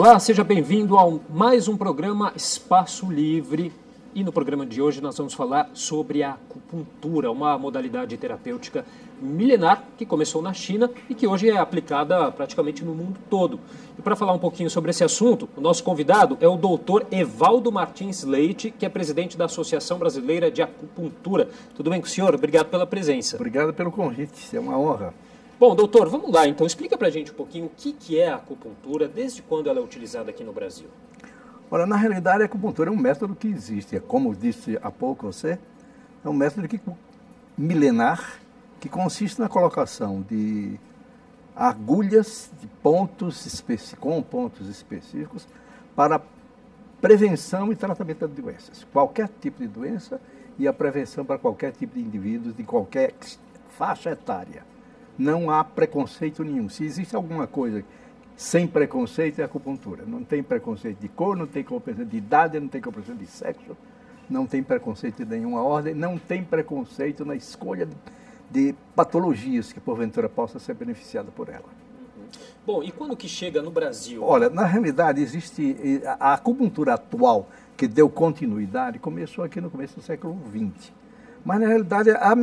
Olá, seja bem-vindo a mais um programa Espaço Livre. E no programa de hoje nós vamos falar sobre a acupuntura, uma modalidade terapêutica milenar que começou na China e que hoje é aplicada praticamente no mundo todo. E para falar um pouquinho sobre esse assunto, o nosso convidado é o doutor Evaldo Martins Leite, que é presidente da Associação Brasileira de Acupuntura. Tudo bem com o senhor? Obrigado pela presença. Obrigado pelo convite, é uma honra. Bom, doutor, vamos lá então. Explica pra gente um pouquinho o que é a acupuntura, desde quando ela é utilizada aqui no Brasil. Olha, na realidade a acupuntura é um método que existe, como disse há pouco você, é um método milenar que consiste na colocação de agulhas de pontos específicos para prevenção e tratamento de doenças. Qualquer tipo de doença e a prevenção para qualquer tipo de indivíduo, de qualquer faixa etária. Não há preconceito nenhum. Se existe alguma coisa sem preconceito, é acupuntura. Não tem preconceito de cor, não tem preconceito de idade, não tem preconceito de sexo, não tem preconceito de nenhuma ordem, não tem preconceito na escolha de patologias que, porventura, possa ser beneficiada por ela. Uhum. Bom, e quando que chega no Brasil? Olha, na realidade, existe a acupuntura atual, que deu continuidade, começou aqui no começo do século XX. Mas, na realidade, há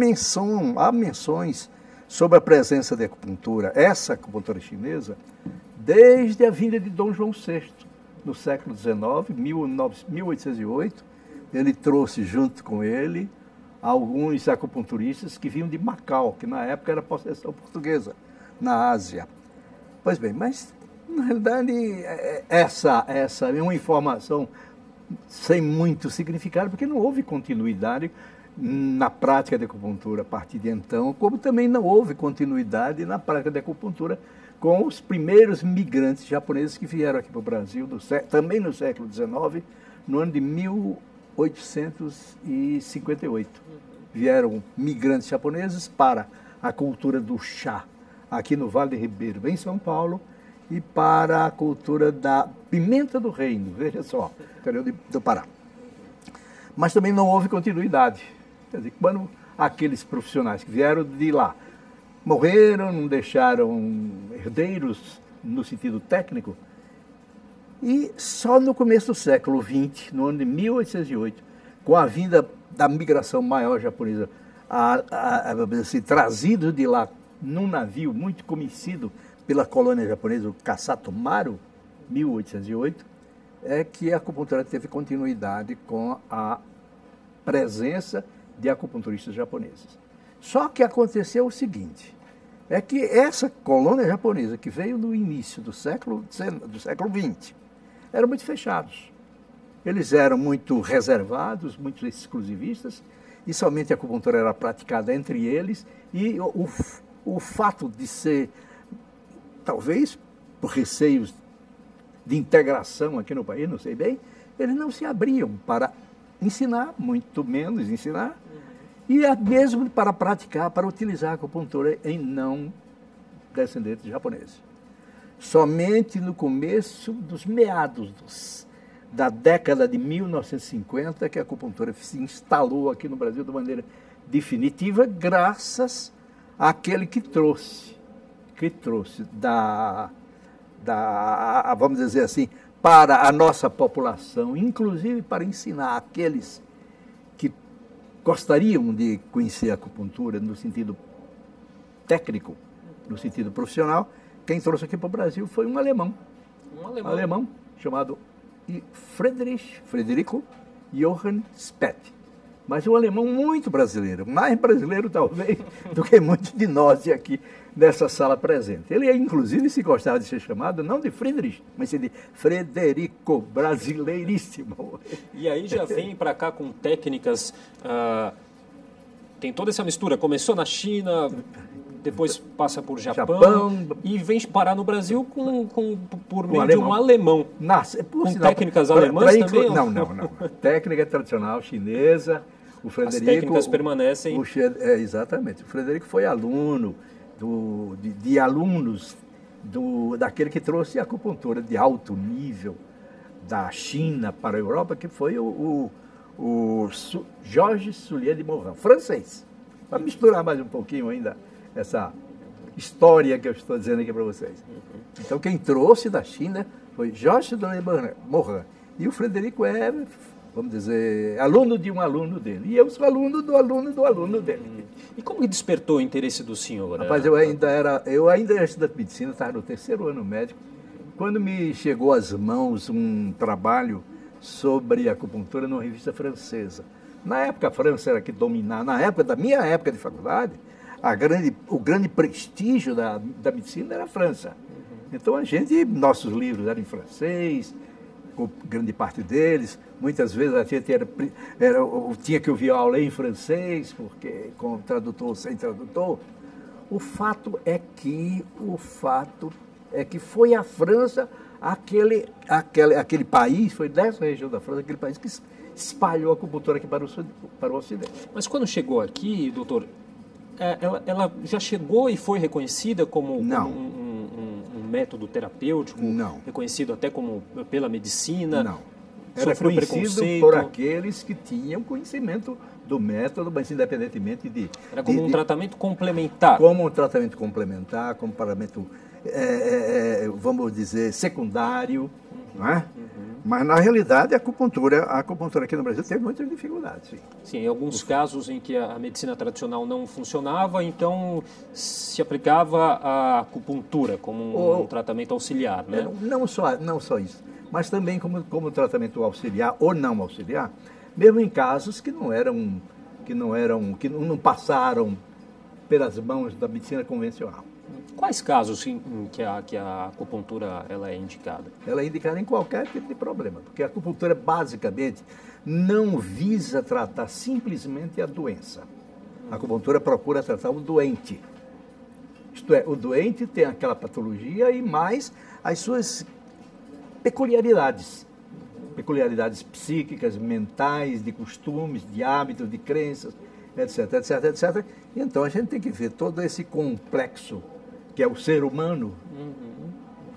menções sobre a presença de acupuntura, essa acupuntura chinesa, desde a vinda de Dom João VI, no século XIX, 1808. Ele trouxe junto com ele alguns acupunturistas que vinham de Macau, que na época era possessão portuguesa, na Ásia. Pois bem, mas na realidade essa é uma informação sem muito significado, porque não houve continuidade na prática de acupuntura a partir de então, como também não houve continuidade na prática de acupuntura com os primeiros migrantes japoneses que vieram aqui para o Brasil, também no século XIX, no ano de 1858. Vieram migrantes japoneses para a cultura do chá, aqui no Vale de Ribeiro, em São Paulo, e para a cultura da pimenta do reino, veja só, do Pará. Mas também não houve continuidade. Quer dizer, quando aqueles profissionais que vieram de lá morreram, não deixaram herdeiros no sentido técnico, e só no começo do século XX, no ano de 1808, com a vinda da migração maior japonesa, trazido de lá num navio muito conhecido pela colônia japonesa, o Kasato Maru, 1808, é que a acupuntura teve continuidade com a presença de acupunturistas japoneses. Só que aconteceu o seguinte, é que essa colônia japonesa que veio no início do século XX, eram muito fechados. Eles eram muito reservados, muito exclusivistas, e somente a acupuntura era praticada entre eles, e o fato de ser, talvez, por receios de integração aqui no país, não sei bem, eles não se abriam para ensinar, muito menos ensinar, e mesmo para praticar, para utilizar a acupuntura em não descendentes japoneses. Somente no começo dos meados da década de 1950 que a acupuntura se instalou aqui no Brasil de maneira definitiva, graças àquele que trouxe vamos dizer assim, para a nossa população, inclusive para ensinar aqueles que gostariam de conhecer a acupuntura no sentido técnico, no sentido profissional. Quem trouxe aqui para o Brasil foi um alemão. Um alemão chamado Frederico Johann Spett. Mas um alemão muito brasileiro, mais brasileiro talvez do que muitos de nós aqui nessa sala presente. Ele, inclusive, se gostava de ser chamado, não de Friedrich, mas de Frederico Brasileiríssimo. E aí já vem para cá com técnicas, tem toda essa mistura, começou na China, depois passa por Japão e vem parar no Brasil por meio de um alemão. Com técnicas alemãs também? Não. Técnica tradicional chinesa, o Frederico... As técnicas permanecem... Exatamente. O Frederico foi aluno daquele que trouxe a acupuntura de alto nível da China para a Europa, que foi o Jorge Soulié de Morran, francês. Para misturar mais um pouquinho ainda essa história que eu estou dizendo aqui para vocês. Então, quem trouxe da China foi Jorge Soulié de Morran. E o Frederico é, vamos dizer, aluno de um aluno dele. E eu sou aluno do aluno do aluno dele. E como que despertou o interesse do senhor? Rapaz, eu ainda era estudante de medicina, estava no terceiro ano médico, quando me chegou às mãos um trabalho sobre acupuntura numa revista francesa. Na época, a França era que dominava, na época da minha época de faculdade, o grande prestígio da medicina era a França. Então, nossos livros eram em francês, com grande parte deles. Muitas vezes a gente tinha que ouvir a aula em francês, porque com tradutor ou sem tradutor. O fato é que foi a França, aquele país, foi dessa região da França, aquele país que espalhou a acupuntura aqui para o Ocidente. Mas quando chegou aqui, doutor, ela já chegou e foi reconhecida como... Não. Como um método terapêutico? Não. Reconhecido até como pela medicina? Não. Era conhecido por aqueles que tinham conhecimento do método, mas independentemente de... Era como um tratamento complementar. Como um tratamento complementar, como um tratamento, vamos dizer, secundário, não é? Mas, na realidade, a acupuntura aqui no Brasil teve muitas dificuldades. Sim, em alguns casos em que a medicina tradicional não funcionava, então se aplicava a acupuntura como um tratamento auxiliar, né? Não só isso, mas também como tratamento auxiliar ou não auxiliar, mesmo em casos que não passaram pelas mãos da medicina convencional. Quais casos em que a acupuntura ela é indicada? Ela é indicada em qualquer tipo de problema, porque a acupuntura basicamente não visa tratar simplesmente a doença. A acupuntura procura tratar o doente. Isto é, o doente tem aquela patologia e mais as suas peculiaridades. Peculiaridades psíquicas, mentais, de costumes, de hábitos, de crenças, etc, etc, etc. E então a gente tem que ver todo esse complexo que é o ser humano,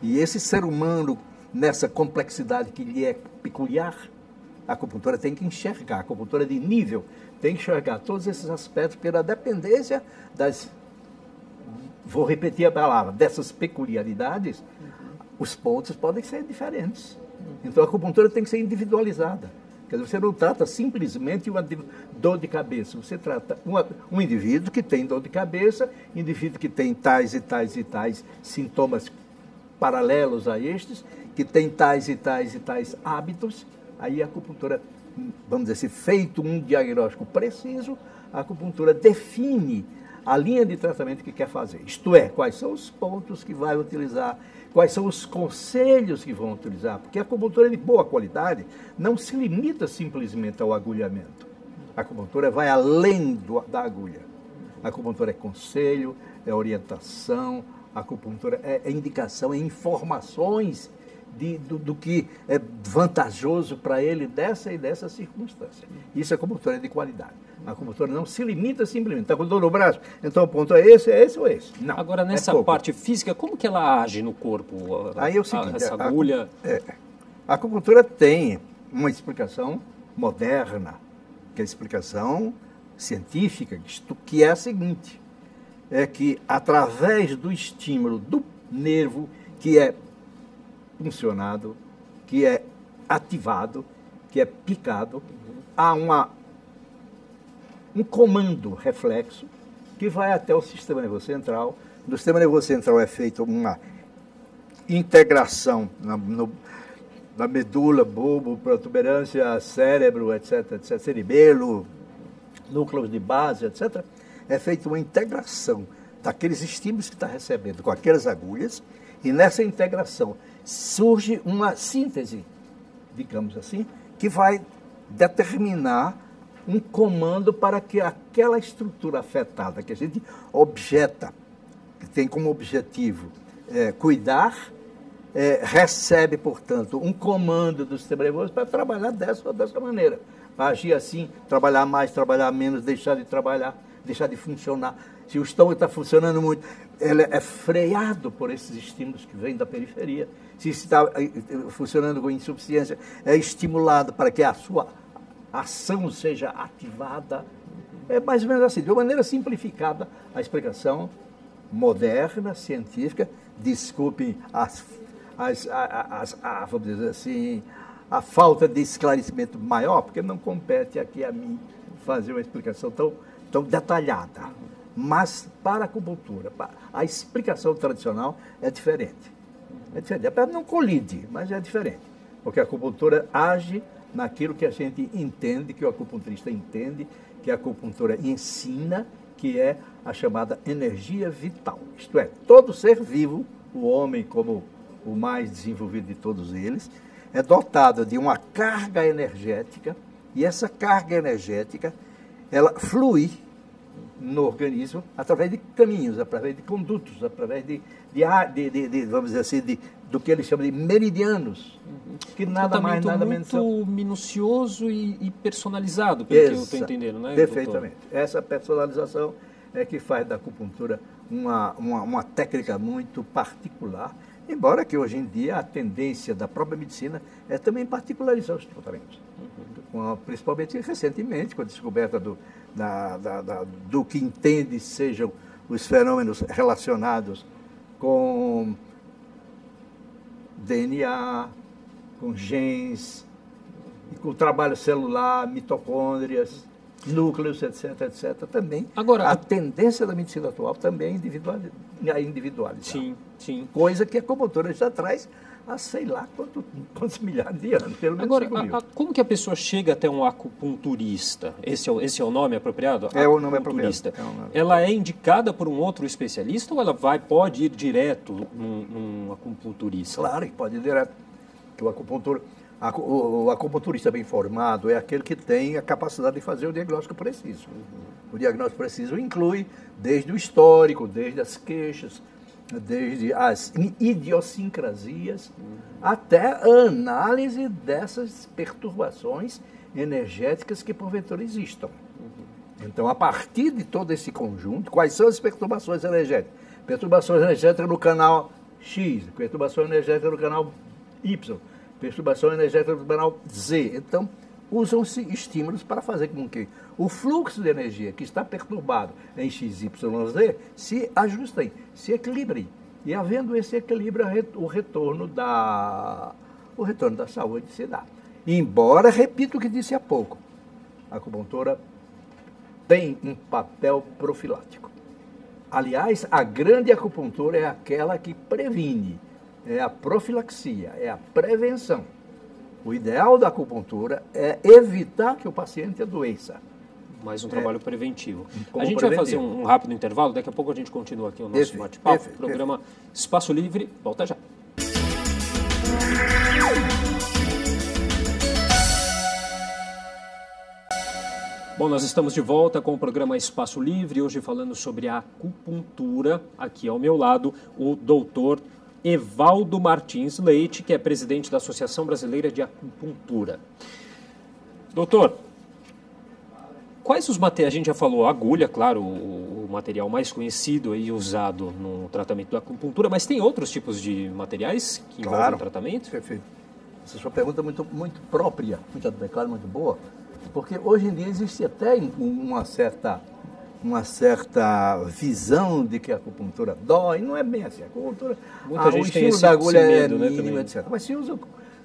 e esse ser humano, nessa complexidade que lhe é peculiar, a acupuntura tem que enxergar, a acupuntura de nível, tem que enxergar todos esses aspectos pela dependência das, vou repetir a palavra, dessas peculiaridades, os pontos podem ser diferentes. Então a acupuntura tem que ser individualizada. Quer dizer, você não trata simplesmente uma dor de cabeça, você trata um indivíduo que tem dor de cabeça, indivíduo que tem tais e tais e tais sintomas paralelos a estes, que tem tais e tais e tais hábitos. Aí a acupuntura, vamos dizer assim, feito um diagnóstico preciso, a acupuntura define a linha de tratamento que quer fazer. Isto é, quais são os pontos que vai utilizar, quais são os conselhos que vão utilizar, porque a acupuntura de boa qualidade não se limita simplesmente ao agulhamento. A acupuntura vai além da agulha. A acupuntura é conselho, é orientação, a acupuntura é indicação, é informações do que é vantajoso para ele dessa e dessa circunstância. Isso é acupuntura de qualidade. A acupuntura não se limita simplesmente. Está com dor no braço? Então o ponto é esse ou esse? Não. Agora, nessa parte física, como que ela age no corpo? Aí é o seguinte, essa agulha... A acupuntura tem uma explicação moderna, que é a explicação científica, que é a seguinte, é que através do estímulo do nervo que é funcionado, que é ativado, que é picado, há um comando reflexo que vai até o sistema nervoso central. No sistema nervoso central é feita uma integração na medula, bulbo, protuberância, cérebro, etc, etc, cerebelo, núcleos de base, etc. É feita uma integração daqueles estímulos que está recebendo com aquelas agulhas e nessa integração surge uma síntese, digamos assim, que vai determinar um comando para que aquela estrutura afetada, que a gente objeta, que tem como objetivo cuidar, recebe, portanto, um comando do sistema nervoso para trabalhar dessa ou dessa maneira. Para agir assim, trabalhar mais, trabalhar menos, deixar de trabalhar, deixar de funcionar. Se o estômago está funcionando muito, ele é freado por esses estímulos que vêm da periferia. Se está funcionando com insuficiência, é estimulado para que a sua ação seja ativada. É mais ou menos assim, de uma maneira simplificada, a explicação moderna, científica, desculpe vamos dizer assim, a falta de esclarecimento maior, porque não compete aqui a mim fazer uma explicação tão detalhada. Mas para a acupuntura, a explicação tradicional é diferente. É diferente, a perna não colide, mas é diferente. Porque a acupuntura age naquilo que a gente entende, que o acupunturista entende, que a acupuntura ensina, que é a chamada energia vital. Isto é, todo ser vivo, o homem como o mais desenvolvido de todos eles, é dotado de uma carga energética, e essa carga energética, ela flui no organismo através de caminhos, através de condutos, através vamos dizer assim, do que eles chamam de meridianos, que nada mais, nada menos... Um tratamento muito minucioso e personalizado, pelo que eu estou entendendo, né, perfeitamente. Doutor? Essa personalização é que faz da acupuntura uma técnica muito particular, embora que hoje em dia a tendência da própria medicina é também particularizar os tratamentos. Principalmente recentemente, com a descoberta do que entende sejam os fenômenos relacionados com DNA, com genes, e com o trabalho celular, mitocôndrias, núcleos, etc, etc, também. Agora, a tendência da medicina atual também é individualizar. Sim, sim. Coisa que a acupuntura já traz há sei lá quantos milhares de anos, pelo menos. Agora, como que a pessoa chega até um acupunturista? Esse é o nome apropriado? É o nome apropriado. Ela é indicada por um outro especialista ou ela pode ir direto num acupunturista? Claro que pode ir direto. Porque o acupunturista bem formado é aquele que tem a capacidade de fazer o diagnóstico preciso. O diagnóstico preciso inclui desde o histórico, desde as queixas, desde as idiosincrasias até a análise dessas perturbações energéticas que porventura existam. Então, a partir de todo esse conjunto, quais são as perturbações energéticas? Perturbações energéticas no canal X, perturbação energética no canal Y, perturbação energética no canal Z. Então, usam-se estímulos para fazer com que o fluxo de energia que está perturbado em XYZ se ajustem, se equilibrem. E havendo esse equilíbrio, o retorno da saúde se dá. Embora, repito o que disse há pouco, a acupuntura tem um papel profilático. Aliás, a grande acupuntura é aquela que previne, é a profilaxia, é a prevenção. O ideal da acupuntura é evitar que o paciente adoeça. Mais um trabalho preventivo. A gente vai fazer um rápido intervalo, daqui a pouco a gente continua aqui o nosso bate-papo. Programa Espaço Livre, volta já. Bom, nós estamos de volta com o programa Espaço Livre, hoje falando sobre a acupuntura. Aqui ao meu lado, o doutor Evaldo Martins Leite, que é presidente da Associação Brasileira de Acupuntura. Doutor, quais os materiais? A gente já falou agulha, claro, o material mais conhecido e usado no tratamento da acupuntura, mas tem outros tipos de materiais que envolvem o tratamento? Perfeito. Essa sua pergunta é muito própria, muito adequada, muito boa, porque hoje em dia existe até uma certa visão de que a acupuntura dói, não é bem assim. A acupuntura, o estímulo da agulha é mínimo, né, etc. Mas se usa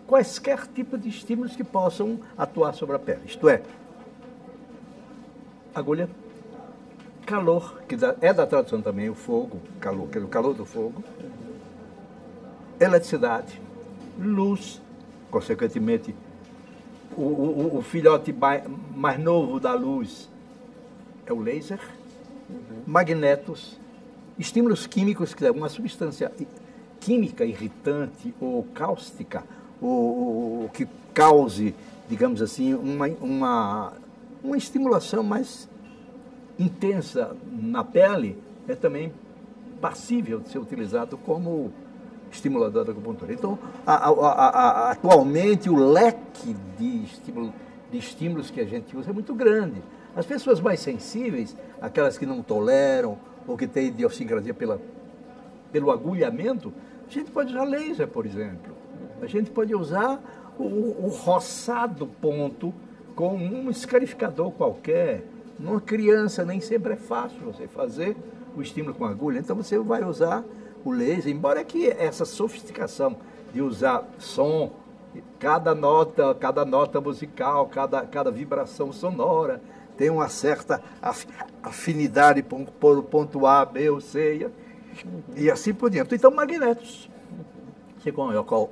quaisquer tipo de estímulos que possam atuar sobre a pele. Isto é, agulha, calor, que é da tradução também, o fogo, calor, que é o calor do fogo, eletricidade, luz, consequentemente, o filhote mais novo da luz, é o laser, magnetos, estímulos químicos, que é uma substância química irritante ou cáustica, ou que cause, digamos assim, uma estimulação mais intensa na pele, é também passível de ser utilizado como estimulador da acupuntura. Então, atualmente, o leque de estímulos que a gente usa é muito grande. As pessoas mais sensíveis, aquelas que não toleram ou que têm idiosincrasia pelo agulhamento, a gente pode usar laser, por exemplo. A gente pode usar o roçado ponto com um escarificador qualquer. Numa criança nem sempre é fácil você fazer o estímulo com agulha, então você vai usar o laser, embora que essa sofisticação de usar som, cada nota musical, cada vibração sonora tem uma certa afinidade por o ponto A, B ou C e assim por diante. Então, magnetos. Você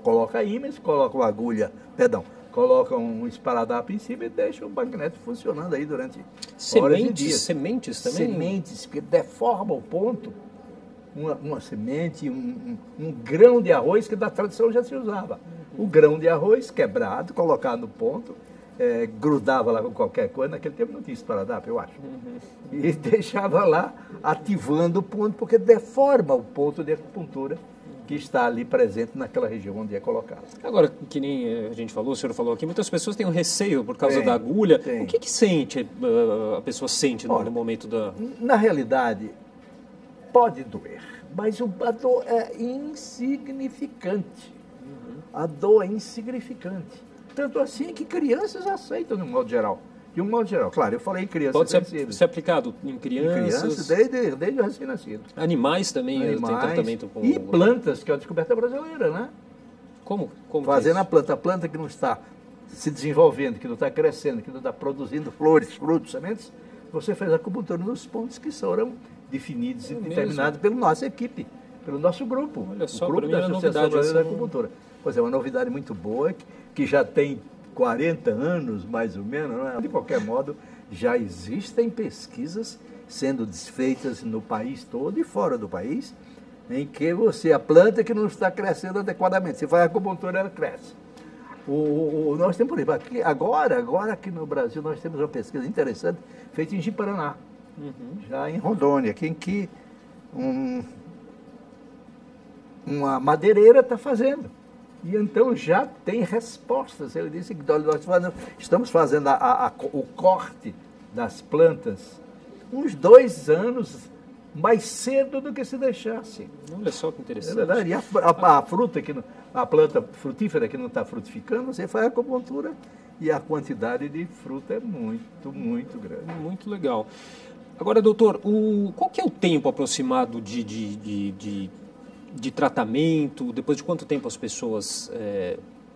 coloca ímãs, coloca uma agulha, perdão, coloca um esparadrapo em cima e deixa o magneto funcionando aí durante horas e dias. Sementes também? Sementes, que deforma o ponto. Uma semente, um grão de arroz que da tradição já se usava. O grão de arroz quebrado, colocado no ponto, grudava lá com qualquer coisa. Naquele tempo não tinha esparadrapo, eu acho. E deixava lá ativando o ponto, porque deforma o ponto de acupuntura que está ali presente naquela região onde é colocado. Agora, que nem a gente falou, o senhor falou aqui, muitas pessoas têm um receio por causa da agulha. O que sente, a pessoa sente no momento da... Na realidade, pode doer, mas a dor é insignificante. A dor é insignificante. Tanto assim que crianças aceitam, de um modo geral. De um modo geral, claro, eu falei em crianças. Pode ser aplicado em crianças? Desde o recém-nascido. Animais também, tem tratamento com... E plantas, que é a descoberta brasileira, né? Como fazendo a planta. A planta que não está se desenvolvendo, que não está crescendo, que não está produzindo flores, frutos, sementes, você faz a acupuntura nos pontos que serão definidos e determinados pela nossa equipe, pelo nosso grupo. Olha só, o grupo da Associação Brasileira de Acupuntura. Pois é, uma novidade muito boa, que já tem 40 anos, mais ou menos, não é? De qualquer modo, já existem pesquisas sendo feitas no país todo e fora do país, em que a planta que não está crescendo adequadamente, se faz a acupuntura, ela cresce. Nós temos, por exemplo, agora aqui no Brasil, nós temos uma pesquisa interessante feita em Jiparaná, já em Rondônia, em que uma madeireira está fazendo. E então já tem respostas. Ele disse que nós estamos fazendo o corte das plantas uns 2 anos mais cedo do que se deixasse. Olha só que interessante. É verdade. E a fruta, a planta frutífera que não está frutificando, você faz a acupuntura e a quantidade de fruta é muito, muito grande. Muito legal. Agora, doutor, qual que é o tempo aproximado de tratamento? Depois de quanto tempo as pessoas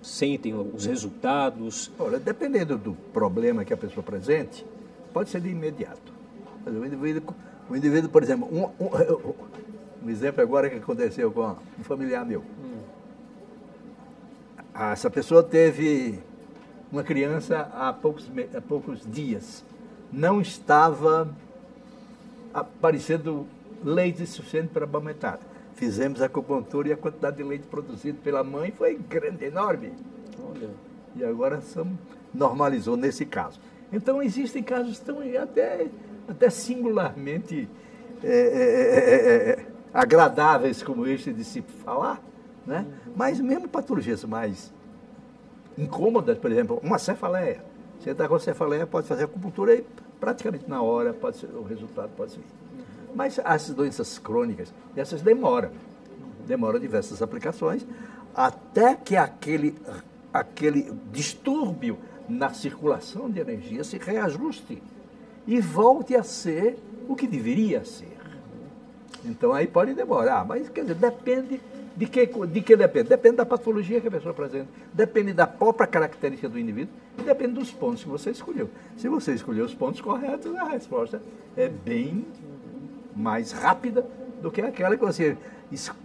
sentem os resultados? Olha, dependendo do problema que a pessoa apresente, pode ser de imediato. O indivíduo, por exemplo, um exemplo agora que aconteceu com um familiar meu. Essa pessoa teve uma criança há poucos dias. Não estava aparecendo leite suficiente para amamentar. Fizemos a acupuntura e a quantidade de leite produzido pela mãe foi grande, enorme. Olha. E agora normalizou nesse caso. Então existem casos tão até singularmente agradáveis como este de se falar, né? Mas mesmo patologias mais incômodas, por exemplo, uma cefaleia. Você está com cefaleia, pode fazer acupuntura e praticamente na hora o resultado pode ser. Mas as doenças crônicas, essas demoram diversas aplicações, até que aquele distúrbio na circulação de energia se reajuste e volte a ser o que deveria ser. Então aí pode demorar, mas quer dizer, depende de que depende. Depende da patologia que a pessoa apresenta, depende da própria característica do indivíduo, e depende dos pontos que você escolheu. Se você escolheu os pontos corretos, a resposta é bem mais rápida do que aquela que você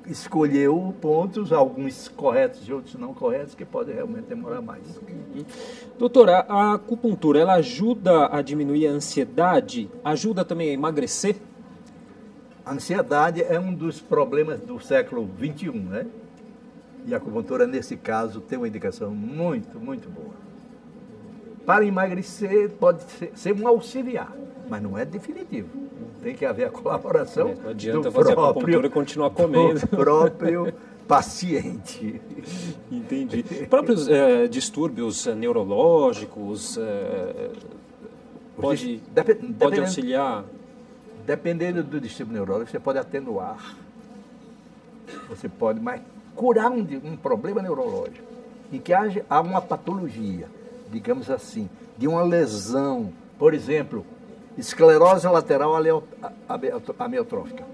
escolheu pontos, alguns corretos e outros não corretos, que podem realmente demorar mais. Doutora, a acupuntura, ela ajuda a diminuir a ansiedade? Ajuda também a emagrecer? A ansiedade é um dos problemas do século XXI, né? E a acupuntura, nesse caso, tem uma indicação muito, muito boa. Para emagrecer, pode ser um auxiliar, mas não é definitivo. Tem que haver a colaboração não adianta fazer a acupuntura e continuar comendo. Do próprio paciente. Entendi. Próprios distúrbios neurológicos pode auxiliar? Dependendo do distúrbio neurológico, você pode atenuar. Você pode mais curar um problema neurológico em que há uma patologia, digamos assim, de uma lesão, por exemplo... Esclerose lateral amiotrófica.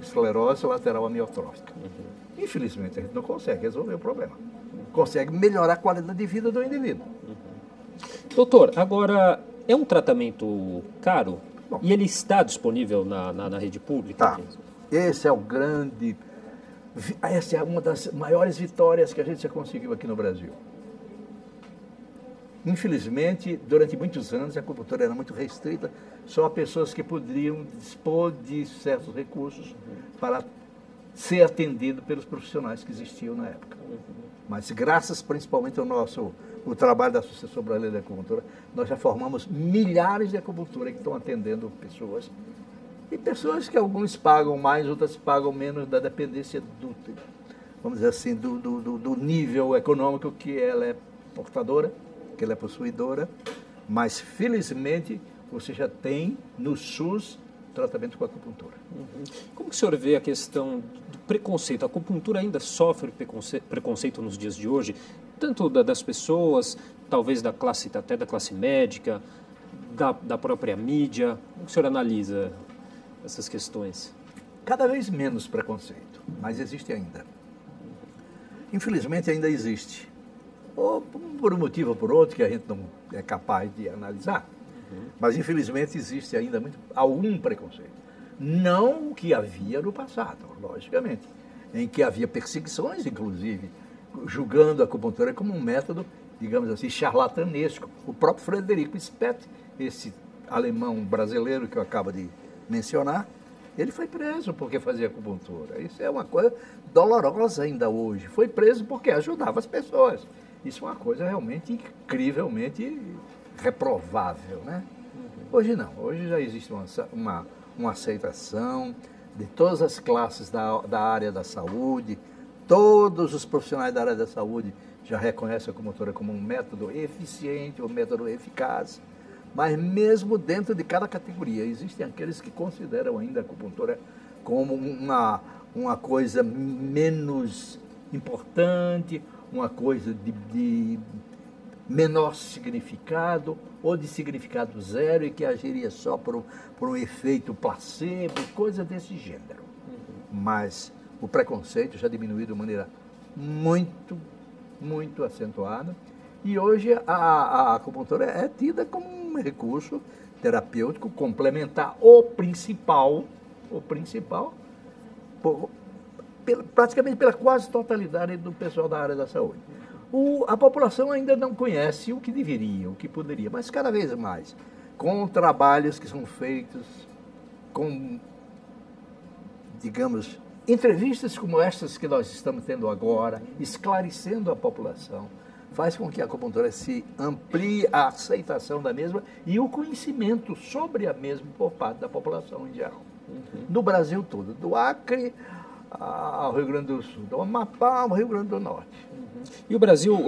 Esclerose lateral amiotrófica. Infelizmente, a gente não consegue resolver o problema. Consegue melhorar a qualidade de vida do indivíduo. Doutor, agora, é um tratamento caro? Bom, e ele está disponível na rede pública? Tá. Esse é o grande... Essa é uma das maiores vitórias que a gente já conseguiu aqui no Brasil. Infelizmente, durante muitos anos, a acupuntura era muito restrita só a pessoas que poderiam dispor de certos recursos para ser atendido pelos profissionais que existiam na época. Mas graças principalmente ao o trabalho da Associação Brasileira de Acupuntura, nós já formamos milhares de acupuntura que estão atendendo pessoas. E pessoas que alguns pagam mais, outras pagam menos, da dependência do, vamos dizer assim, do nível econômico que ela é portadora, que ela é possuidora. Mas, felizmente, você já tem no SUS tratamento com acupuntura. Como que o senhor vê a questão do preconceito? A acupuntura ainda sofre preconceito nos dias de hoje, tanto das pessoas, talvez da classe, até da classe médica, da própria mídia. Como que o senhor analisa essas questões? Cada vez menos preconceito, mas existe ainda. Infelizmente ainda existe. Ou por um motivo ou por outro que a gente não é capaz de analisar, mas infelizmente existe ainda algum preconceito. Não o que havia no passado, logicamente, em que havia perseguições, inclusive, julgando a acupuntura como um método, digamos assim, charlatanesco. O próprio Frederico Spett, esse alemão brasileiro que eu acabo de mencionar, ele foi preso porque fazia acupuntura. Isso é uma coisa dolorosa ainda hoje. Foi preso porque ajudava as pessoas. Isso é uma coisa realmente incrivelmente reprovável, né? Hoje não. Hoje já existe uma aceitação de todas as classes da área da saúde. Todos os profissionais da área da saúde já reconhecem a acupuntura como um método eficiente, um método eficaz. Mas mesmo dentro de cada categoria, existem aqueles que consideram ainda a acupuntura como uma coisa menos importante, uma coisa de menor significado ou de significado zero e que agiria só por um efeito placebo, coisa desse gênero. Mas o preconceito já diminuiu de maneira muito, muito acentuada. E hoje a acupuntura é tida como recurso terapêutico complementar, o principal praticamente pela quase totalidade do pessoal da área da saúde. A população ainda não conhece o que deveria, o que poderia, mas cada vez mais, com trabalhos que são feitos, com, digamos, entrevistas como estas que nós estamos tendo agora, esclarecendo a população, faz com que a acupuntura se amplie a aceitação da mesma e o conhecimento sobre a mesma por parte da população em geral. No Brasil todo, do Acre ao Rio Grande do Sul, do Amapá ao Rio Grande do Norte. E o Brasil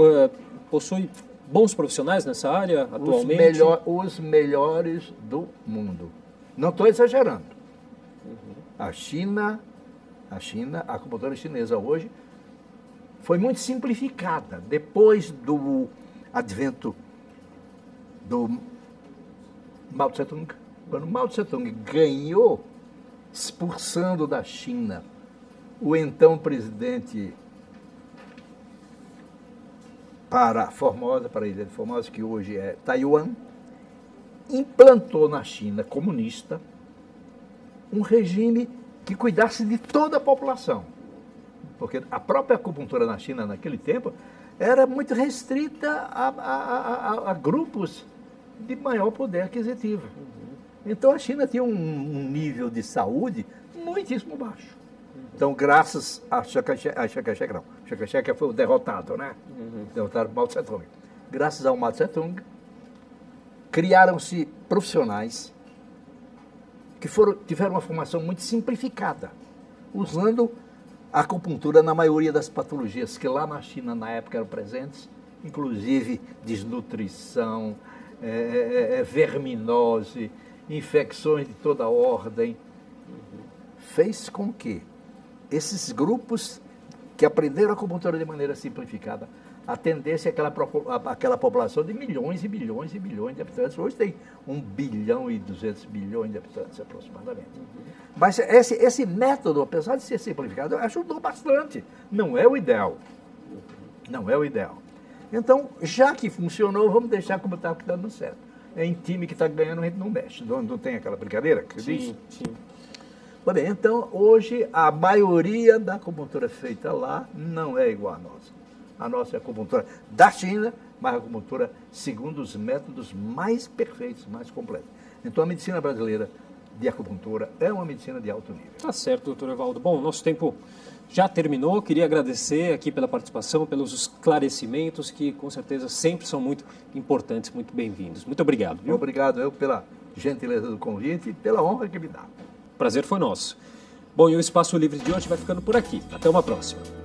possui bons profissionais nessa área atualmente? Os melhores do mundo. Não estou exagerando. A acupuntura chinesa hoje foi muito simplificada depois do advento do Mao Tse-Tung. Quando Mao Tse-Tung ganhou, expulsando da China o então presidente para Formosa, para a ilha de Formosa, que hoje é Taiwan, implantou na China comunista um regime que cuidasse de toda a população. Porque a própria acupuntura na China, naquele tempo, era muito restrita a grupos de maior poder aquisitivo. Então, a China tinha um nível de saúde muitíssimo baixo. Então, graças a Chaka Chek foi o derrotado, né? Derrotaram o Mao Tse-Tung. Graças ao Mao Tse-Tung, criaram-se profissionais que tiveram uma formação muito simplificada, usando a acupuntura na maioria das patologias que lá na China, na época, eram presentes, inclusive desnutrição, verminose, infecções de toda ordem. Fez com que esses grupos que aprenderam a acupuntura de maneira simplificada a tendência é aquela população de milhões e milhões e milhões de habitantes. Hoje tem 1 bilhão e 200 milhões de habitantes, aproximadamente. Mas esse método, apesar de ser simplificado, ajudou bastante. Não é o ideal. Não é o ideal. Então, já que funcionou, vamos deixar como está dando certo. Em time que está ganhando, a gente não mexe. Não tem aquela brincadeira que diz? Sim. Bem, então, hoje, a maioria da acupuntura feita lá não é igual à nossa. A nossa é acupuntura da China, mas a acupuntura segundo os métodos mais perfeitos, mais completos. Então, a medicina brasileira de acupuntura é uma medicina de alto nível. Tá certo, doutor Evaldo. Bom, nosso tempo já terminou. Queria agradecer aqui pela participação, pelos esclarecimentos que, com certeza, sempre são muito importantes, muito bem-vindos. Muito obrigado. Viu? Obrigado eu pela gentileza do convite e pela honra que me dá. Prazer foi nosso. Bom, e o Espaço Livre de hoje vai ficando por aqui. Até uma próxima.